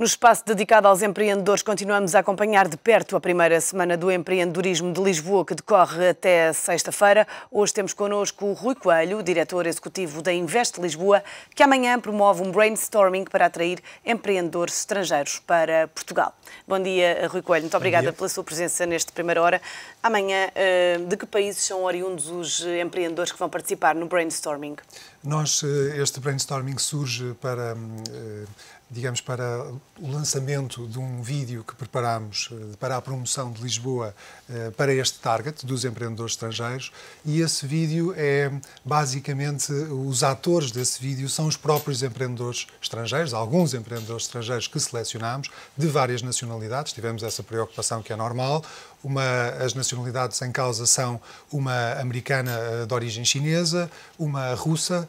No espaço dedicado aos empreendedores, continuamos a acompanhar de perto a primeira semana do empreendedorismo de Lisboa, que decorre até sexta-feira. Hoje temos connosco o Rui Coelho, diretor executivo da Invest Lisboa, que amanhã promove um brainstorming para atrair empreendedores estrangeiros para Portugal. Bom dia, Rui Coelho. Muito obrigada pela sua presença neste Primeira Hora. Amanhã, de que países são oriundos os empreendedores que vão participar no brainstorming? Este brainstorming surge para... digamos, para o lançamento de um vídeo que preparámos para a promoção de Lisboa para este target dos empreendedores estrangeiros, e esse vídeo é basicamente, os atores desse vídeo são os próprios empreendedores estrangeiros, alguns empreendedores estrangeiros que selecionámos, de várias nacionalidades. Tivemos essa preocupação, que é normal. As nacionalidades em causa são uma americana de origem chinesa, uma russa,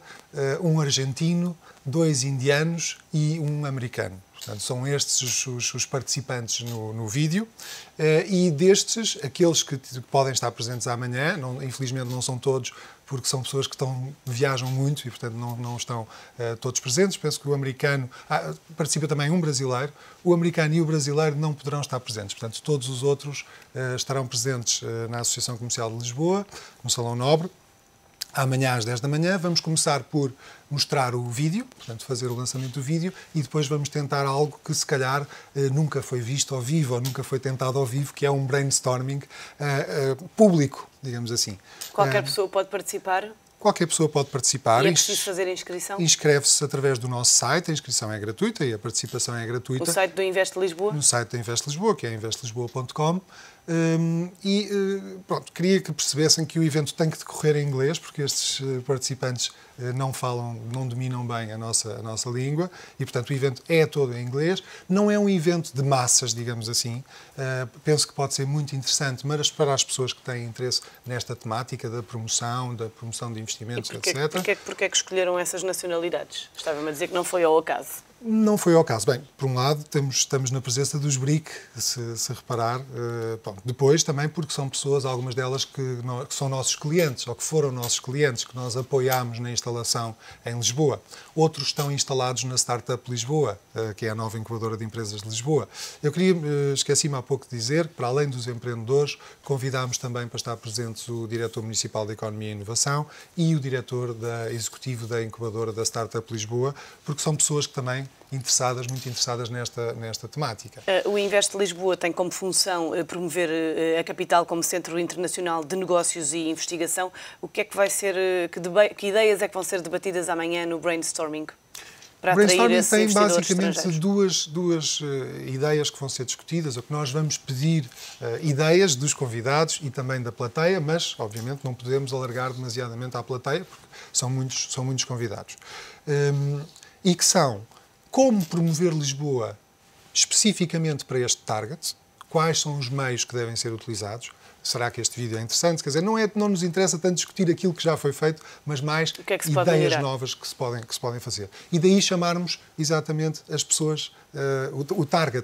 um argentino, dois indianos e um americano. Portanto, são estes os participantes no vídeo, e destes, aqueles que podem estar presentes amanhã, infelizmente não são todos, porque são pessoas que viajam muito e, portanto, não estão todos presentes. Penso que o americano... participa também um brasileiro. O americano e o brasileiro não poderão estar presentes. Portanto, todos os outros estarão presentes na Associação Comercial de Lisboa, no Salão Nobre. Amanhã às 10 da manhã vamos começar por mostrar o vídeo, portanto fazer o lançamento do vídeo, e depois vamos tentar algo que se calhar nunca foi visto ao vivo ou nunca foi tentado ao vivo, que é um brainstorming público, digamos assim. Qualquer pessoa pode participar? Qualquer pessoa pode participar. E é preciso fazer a inscrição? Inscreve-se através do nosso site, a inscrição é gratuita e a participação é gratuita. No site do Invest Lisboa? No site do Invest Lisboa, que é investlisboa.com. Pronto, queria que percebessem que o evento tem que decorrer em inglês, porque estes participantes não dominam bem a nossa língua, e portanto o evento é todo em inglês. Não é um evento de massas, digamos assim. Penso que pode ser muito interessante, mas para as pessoas que têm interesse nesta temática da promoção de investimentos, etc. Porquê é que escolheram essas nacionalidades? Estava-me a dizer que não foi ao acaso. Não foi ao caso. Bem, por um lado, estamos na presença dos BRIC, se reparar. Bom, depois, também porque são pessoas, algumas delas, que são nossos clientes, ou que foram nossos clientes, que nós apoiámos na instalação em Lisboa. Outros estão instalados na Startup Lisboa, que é a nova incubadora de empresas de Lisboa. Eu queria, esqueci-me há pouco de dizer, que para além dos empreendedores, convidámos também para estar presentes o diretor municipal da Economia e Inovação e o diretor executivo da incubadora da Startup Lisboa, porque são pessoas que também muito interessadas nesta temática. O Invest Lisboa tem como função promover a capital como centro internacional de negócios e investigação. O que é que vai ser, que ideias é que vão ser debatidas amanhã no brainstorming? O brainstorming tem basicamente duas ideias que vão ser discutidas, ou que nós vamos pedir ideias dos convidados e também da plateia, mas obviamente não podemos alargar demasiadamente à plateia, porque são muitos convidados. E que são: como promover Lisboa especificamente para este target? Quais são os meios que devem ser utilizados? Será que este vídeo é interessante? Quer dizer, não nos interessa tanto discutir aquilo que já foi feito, mas mais que é que ideias novas que se podem fazer. E daí chamarmos exatamente as pessoas,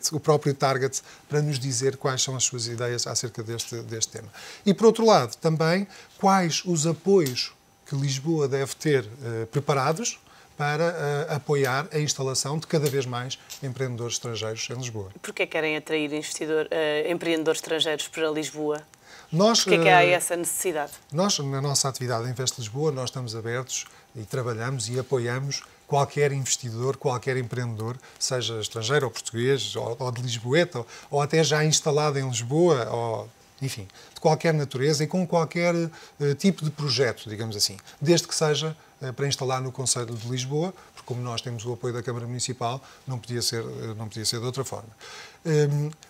o próprio target, para nos dizer quais são as suas ideias acerca deste tema. E, por outro lado, também, quais os apoios que Lisboa deve ter preparados para apoiar a instalação de cada vez mais empreendedores estrangeiros em Lisboa. Porquê querem atrair empreendedores estrangeiros para Lisboa? Porquê que há essa necessidade? Nós, na nossa atividade Invest Lisboa, nós estamos abertos e trabalhamos e apoiamos qualquer investidor, qualquer empreendedor, seja estrangeiro ou português, ou de Lisboeta, ou até já instalado em Lisboa, ou, enfim, de qualquer natureza e com qualquer tipo de projeto, digamos assim, desde que seja para instalar no Concelho de Lisboa, porque como nós temos o apoio da Câmara Municipal, não podia ser de outra forma.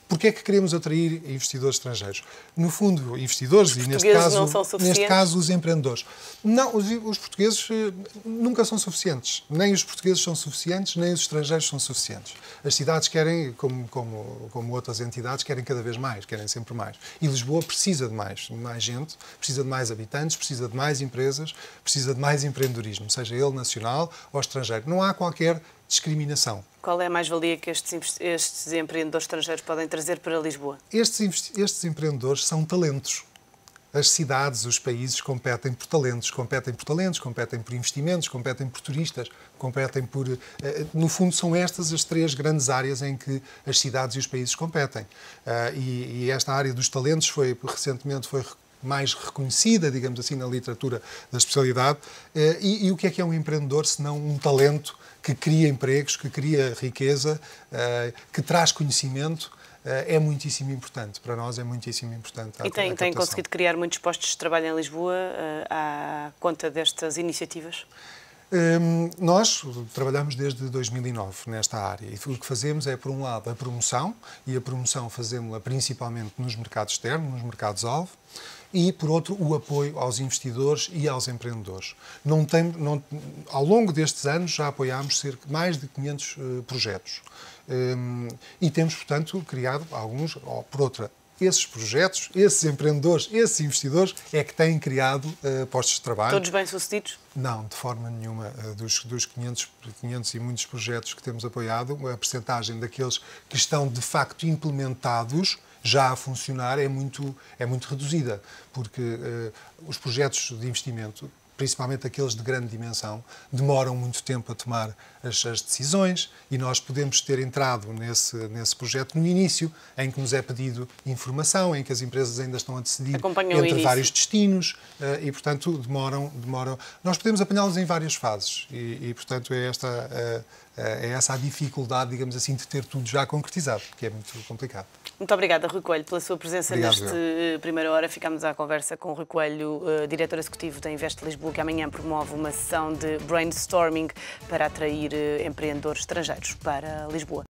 Porquê é que queremos atrair investidores estrangeiros? No fundo, investidores, e neste caso os empreendedores. Não, os portugueses nunca são suficientes. Nem os portugueses são suficientes, nem os estrangeiros são suficientes. As cidades querem, como outras entidades, querem cada vez mais, querem sempre mais. E Lisboa precisa de mais gente, precisa de mais habitantes, precisa de mais empresas, precisa de mais empreendedorismo, seja ele nacional ou estrangeiro. Não há qualquer discriminação. Qual é a mais-valia que estes empreendedores estrangeiros podem trazer para Lisboa? Estes empreendedores são talentos. As cidades, os países competem por talentos, competem por investimentos, competem por turistas, competem por... No fundo, são estas as três grandes áreas em que as cidades e os países competem. E esta área dos talentos recentemente foi mais reconhecida, digamos assim, na literatura da especialidade. E o que é um empreendedor se não um talento que cria empregos, que cria riqueza, que traz conhecimento? É muitíssimo importante, para nós é muitíssimo importante. E tem conseguido criar muitos postos de trabalho em Lisboa à conta destas iniciativas? Nós trabalhamos desde 2009 nesta área e o que fazemos é, por um lado, a promoção, e a promoção fazemos-la principalmente nos mercados externos, nos mercados-alvo, e, por outro, o apoio aos investidores e aos empreendedores. Ao longo destes anos já apoiámos mais de 500 projetos. E temos, portanto, criado alguns, esses projetos, esses empreendedores, esses investidores é que têm criado postos de trabalho. Todos bem-sucedidos? Não, de forma nenhuma. Dos 500 e muitos projetos que temos apoiado, a percentagem daqueles que estão, de facto, implementados já a funcionar é muito reduzida, porque os projetos de investimento, principalmente aqueles de grande dimensão, demoram muito tempo a tomar as decisões e nós podemos ter entrado nesse projeto no início, em que nos é pedido informação, em que as empresas ainda estão a decidir entre vários destinos e, portanto, demoram. Nós podemos apanhá-los em várias fases e portanto, é essa a dificuldade, digamos assim, de ter tudo já concretizado, que é muito complicado. Muito obrigada, Rui Coelho, pela sua presença nesta primeira hora. Ficámos à conversa com Rui Coelho, diretor executivo da Invest Lisboa, que amanhã promove uma sessão de brainstorming para atrair empreendedores estrangeiros para Lisboa.